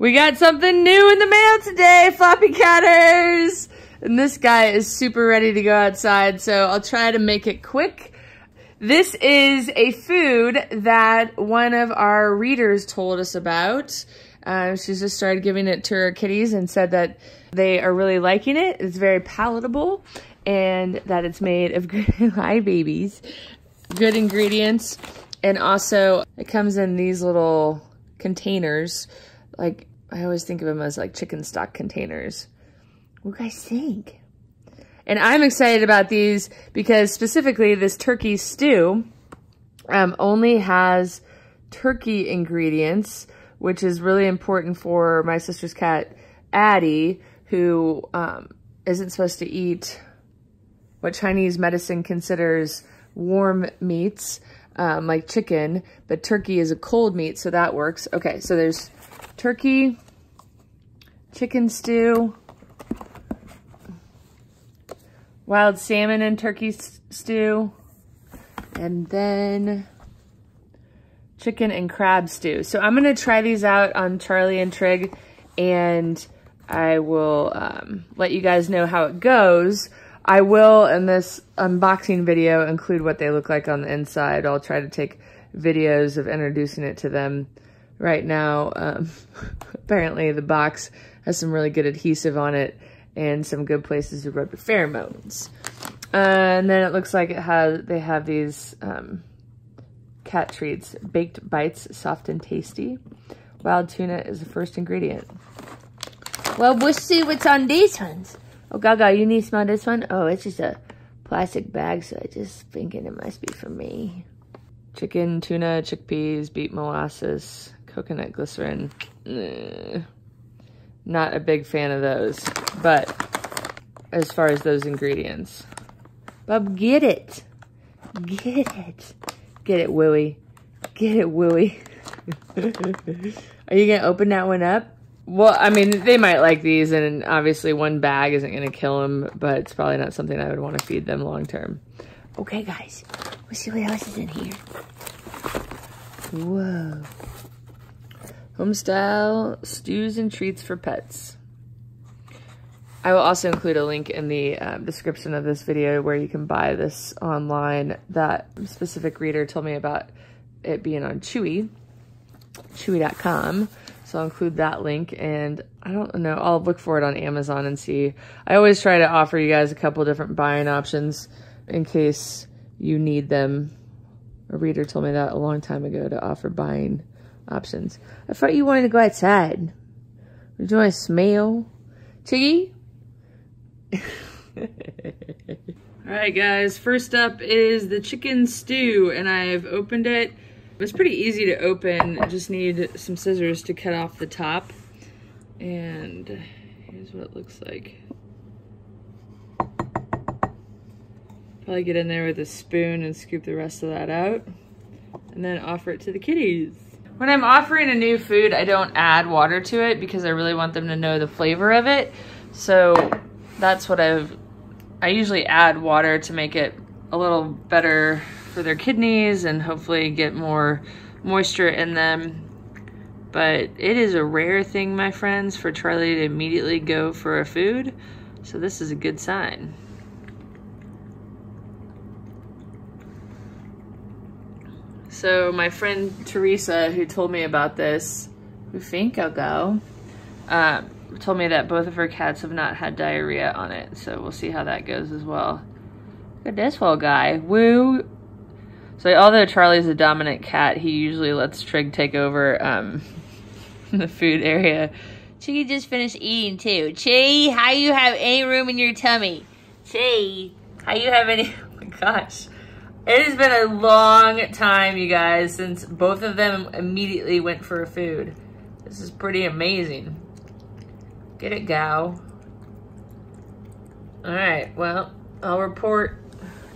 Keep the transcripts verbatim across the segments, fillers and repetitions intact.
We got something new in the mail today, floppy cutters. And this guy is super ready to go outside, so I'll try to make it quick. This is a food that one of our readers told us about. Uh, she's just started giving it to her kitties and said that they are really liking it. It's very palatable and that it's made of good, hi babies, good ingredients. And also it comes in these little containers. Like I always think of them as like chicken stock containers. What do you guys think? And I'm excited about these because specifically this turkey stew um, only has turkey ingredients, which is really important for my sister's cat, Addie, who um, isn't supposed to eat what Chinese medicine considers warm meats, um, like chicken, but turkey is a cold meat, so that works. Okay, so there's turkey, chicken stew, wild salmon and turkey stew, and then chicken and crab stew. So I'm gonna try these out on Charlie and Trig, and I will um, let you guys know how it goes. I will, in this unboxing video, include what they look like on the inside. I'll try to take videos of introducing it to them. Right now, um, apparently the box has some really good adhesive on it and some good places to rub the pheromones. Uh, and then it looks like it has, they have these um, cat treats. Baked bites, soft and tasty. Wild tuna is the first ingredient. Well, we'll see what's on these ones. Oh, Gaga, you need to smell this one? Oh, it's just a plastic bag, so I just thinking it must be for me. Chicken, tuna, chickpeas, beet molasses, coconut glycerin. Ugh. Not a big fan of those, but as far as those ingredients. Bub, get it. Get it. Get it, Willie. Get it, Willie. Are you going to open that one up? Well, I mean, they might like these, and obviously one bag isn't going to kill them, but it's probably not something I would want to feed them long term. Okay, guys. We'll see what else is in here. Whoa. Homestyle stews and treats for pets. I will also include a link in the uh, description of this video where you can buy this online. That specific reader told me about it being on Chewy, chewy dot com. So I'll include that link, and I don't know, I'll look for it on Amazon and see. I always try to offer you guys a couple different buying options in case you need them. A reader told me that a long time ago, to offer buying options. I thought you wanted to go outside. Do you want to smell? Chiggy? Alright guys, first up is the chicken stew, and I've opened it. It's pretty easy to open. I just need some scissors to cut off the top. And here's what it looks like. Probably get in there with a spoon and scoop the rest of that out. And then offer it to the kitties. When I'm offering a new food, I don't add water to it because I really want them to know the flavor of it. So that's what I've, I usually add water to make it a little better for their kidneys and hopefully get more moisture in them. But it is a rare thing, my friends, for Charlie to immediately go for a food. So this is a good sign. So my friend Teresa, who told me about this, who think I'll go, uh, told me that both of her cats have not had diarrhea on it. So we'll see how that goes as well. Look at this little guy. Woo! So although Charlie's a dominant cat, he usually lets Trig take over um, the food area. Chiggy just finished eating too. Chiggy, how you have any room in your tummy? Chiggy, how you have any... Oh my gosh. It has been a long time, you guys, since both of them immediately went for a food. This is pretty amazing. Get it, gal. All right, well, I'll report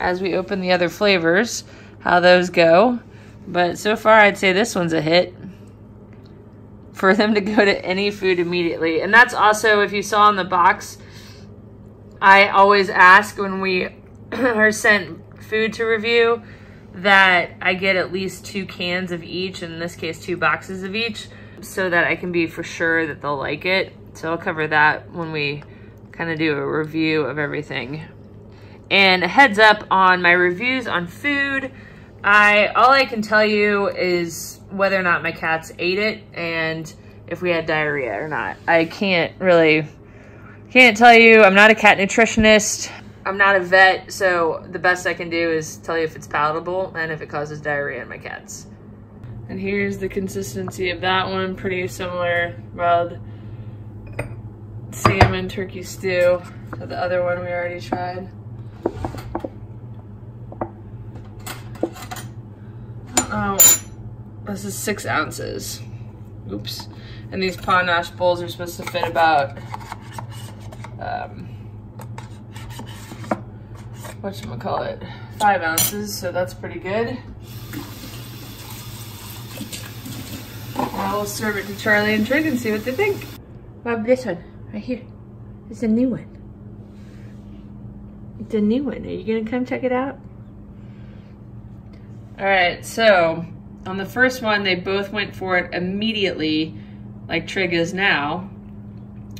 as we open the other flavors how those go. But so far, I'd say this one's a hit for them to go to any food immediately. And that's also, if you saw in the box, I always ask when we are sent food to review that I get at least two cans of each, in this case two boxes of each, so that I can be for sure that they'll like it. So I'll cover that when we kind of do a review of everything. And a heads up on my reviews on food. I all I can tell you is whether or not my cats ate it and if we had diarrhea or not. I can't really, can't tell you. I'm not a cat nutritionist. I'm not a vet, so the best I can do is tell you if it's palatable and if it causes diarrhea in my cats. And here's the consistency of that one, pretty similar rubbed salmon turkey stew to the other one we already tried. Oh, this is six ounces. Oops. And these PawNosh bowls are supposed to fit about, um, whatchamacallit, five ounces, so that's pretty good. I will serve it to Charlie and Trig and see what they think. Bob, this one, right here. It's a new one. It's a new one. Are you gonna come check it out? All right, so on the first one, they both went for it immediately, like Trig is now.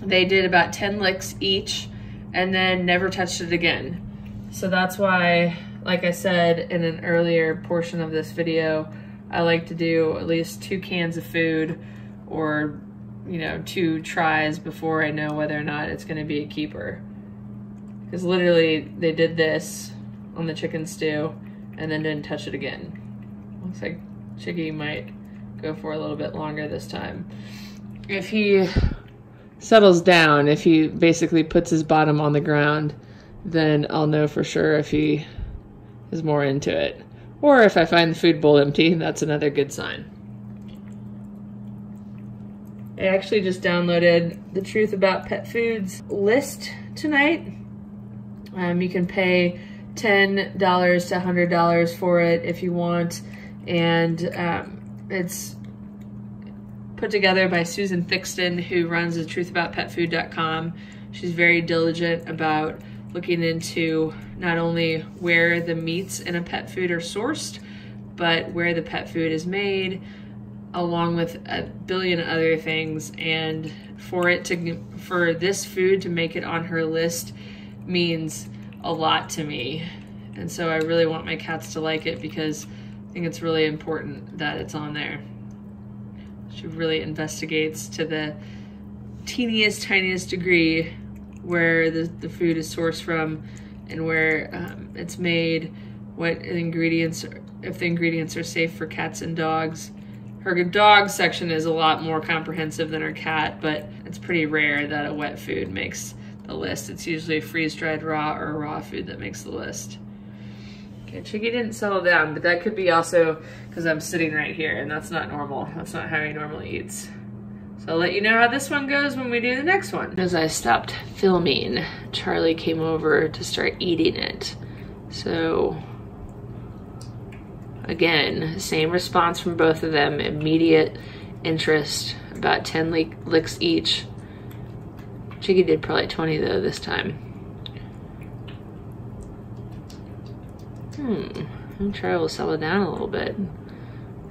They did about ten licks each and then never touched it again. So that's why, like I said in an earlier portion of this video, I like to do at least two cans of food or, you know, two tries before I know whether or not it's gonna be a keeper. Because literally they did this on the chicken stew and then didn't touch it again. Looks like Chiggy might go for a little bit longer this time. If he settles down, if he basically puts his bottom on the ground, then I'll know for sure if he is more into it. Or if I find the food bowl empty, that's another good sign. I actually just downloaded the Truth About Pet Foods list tonight. Um, you can pay ten dollars to one hundred dollars for it if you want. And um, it's put together by Susan Thixton, who runs the truth about pet food dot com. She's very diligent about looking into not only where the meats in a pet food are sourced, but where the pet food is made, along with a billion other things. And for it to, for this food to make it on her list means a lot to me. And so I really want my cats to like it because I think it's really important that it's on there. She really investigates to the teeniest, tiniest degree where the, the food is sourced from and where um, it's made, what ingredients, if the ingredients are safe for cats and dogs. Her dog section is a lot more comprehensive than her cat, but it's pretty rare that a wet food makes the list. It's usually freeze-dried raw or raw food that makes the list. Okay, Chiggy didn't settle down, but that could be also because I'm sitting right here and that's not normal. That's not how he normally eats. So I'll let you know how this one goes when we do the next one. As I stopped filming, Charlie came over to start eating it. So again, same response from both of them, immediate interest, about ten licks each. Chiggy did probably twenty though this time. Hmm, I'm sure I will settle down a little bit.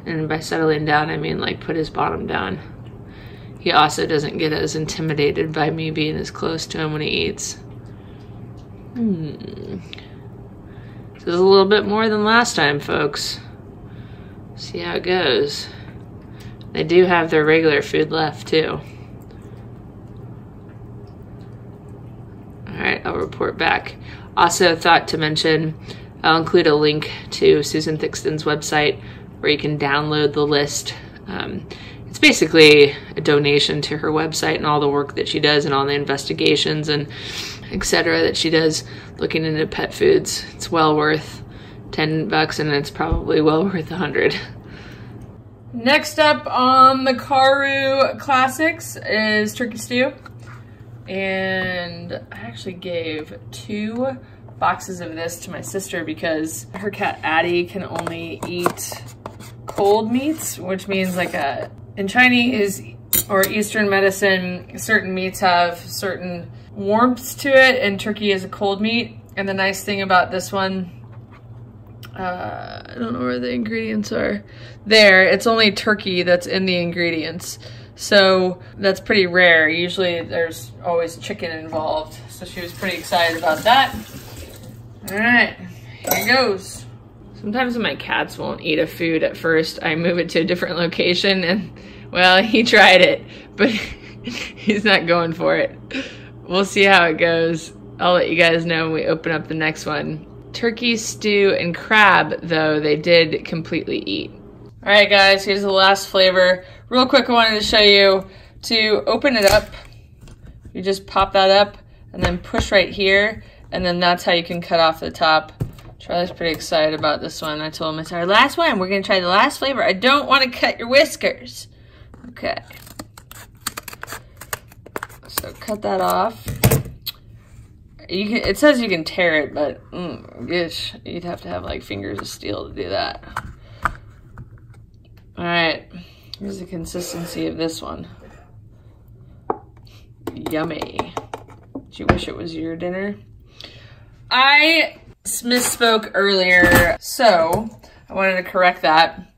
And by settling down, I mean like put his bottom down. He also doesn't get as intimidated by me being as close to him when he eats. Hmm. This is a little bit more than last time, folks. See how it goes. They do have their regular food left, too. Alright, I'll report back. Also thought to mention, I'll include a link to Susan Thixton's website where you can download the list. Um, It's basically a donation to her website and all the work that she does and all the investigations and et cetera that she does looking into pet foods. It's well worth ten bucks and it's probably well worth a hundred. Next up on the Caru classics is turkey stew. And I actually gave two boxes of this to my sister because her cat Addie can only eat cold meats, which means like a in Chinese or Eastern medicine, certain meats have certain warmths to it, and turkey is a cold meat. And the nice thing about this one Uh, I don't know where the ingredients are. There, it's only turkey that's in the ingredients. So that's pretty rare. Usually there's always chicken involved. So she was pretty excited about that. All right, here goes. Sometimes when my cats won't eat a food at first, I move it to a different location and, well, he tried it, but he's not going for it. We'll see how it goes. I'll let you guys know when we open up the next one. Turkey, stew, and crab, though, they did completely eat. All right, guys, here's the last flavor. Real quick, I wanted to show you to open it up. You just pop that up and then push right here, and then that's how you can cut off the top. Charlie's pretty excited about this one. I told him it's our last one. We're going to try the last flavor. I don't want to cut your whiskers. Okay. So cut that off. You can, it says you can tear it, but mm, gosh, you'd have to have like fingers of steel to do that. All right. Here's the consistency of this one. Yummy. Do you wish it was your dinner? I misspoke earlier, so I wanted to correct that.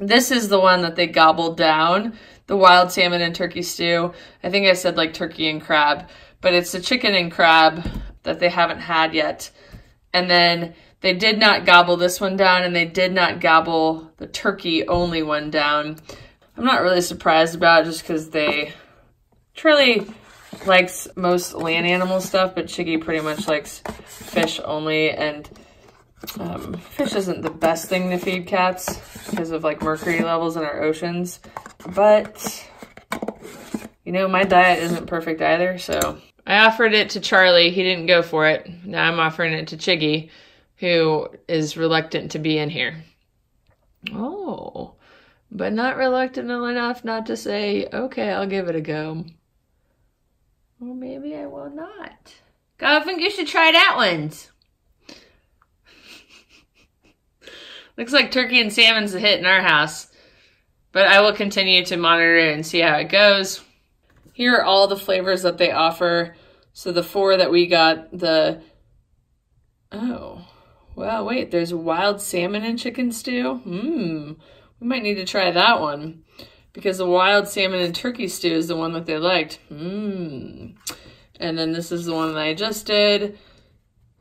This is the one that they gobbled down, the wild salmon and turkey stew. I think I said like turkey and crab, but it's the chicken and crab that they haven't had yet. And then they did not gobble this one down, and they did not gobble the turkey only one down. I'm not really surprised about it just because they truly likes most land animal stuff, but Chiggy pretty much likes fish only, and um, fish isn't the best thing to feed cats because of like mercury levels in our oceans. But, you know, my diet isn't perfect either, so. I offered it to Charlie, he didn't go for it. Now I'm offering it to Chiggy, who is reluctant to be in here. Oh, but not reluctant enough not to say, okay, I'll give it a go. Well, maybe I will not. God, I think you should try that one. Looks like turkey and salmon's a hit in our house, but I will continue to monitor it and see how it goes. Here are all the flavors that they offer. So the four that we got, the, oh, well, wait, there's wild salmon and chicken stew. Mmm, we might need to try that one, because the wild salmon and turkey stew is the one that they liked. Mmm. And then this is the one that I just did.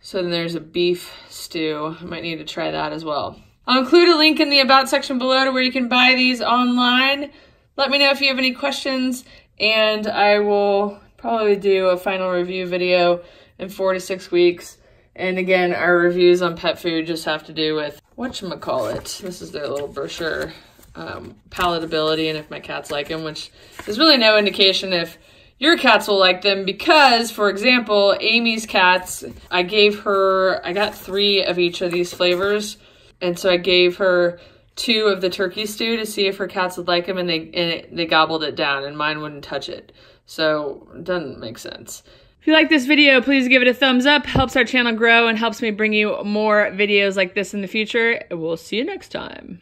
So then there's a beef stew. I might need to try that as well. I'll include a link in the About section below to where you can buy these online. Let me know if you have any questions, and I will probably do a final review video in four to six weeks. And again, our reviews on pet food just have to do with whatchamacallit. This is their little brochure. Um, palatability and if my cats like them, which is really no indication if your cats will like them, because, for example, Amy's cats, I gave her, I got three of each of these flavors, and so I gave her two of the turkey stew to see if her cats would like them, and they, and it, they gobbled it down, and mine wouldn't touch it, so it doesn't make sense. If you like this video, please give it a thumbs up. Helps our channel grow and helps me bring you more videos like this in the future. We'll see you next time.